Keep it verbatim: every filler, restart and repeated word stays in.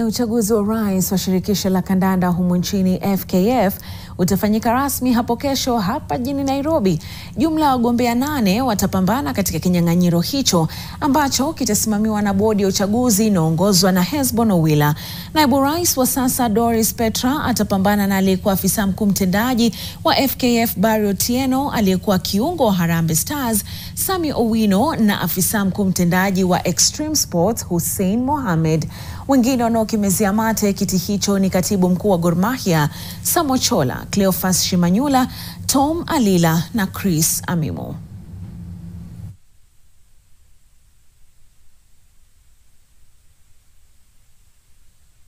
Na uchaguzi wa rais wa shirikisho la kandanda humu nchini F K F utafanyika rasmi hapo kesho hapa jijini Nairobi. Jumla ya wagombea nane watapambana katika kinyang'anyiro hicho ambacho kitasimamiwa na bodi ya uchaguzi inayoongozwa na Hesbon Owila. Naibu rais wa sasa Doris Petra atapambana na aliyekuwa afisa mkuu mtendaji wa F K F Bario Tieno, aliyekuwa kiungo wa Harambe Stars Sami Owino, na afisa mkuu mtendaji wa Extreme Sports Hussein Mohamed. Wengine wanaokimezia mate kiti hicho ni katibu mkuu wa Gormahia Samochola, Cleophas Shimanyula, Tom Alila na Chris Amimo.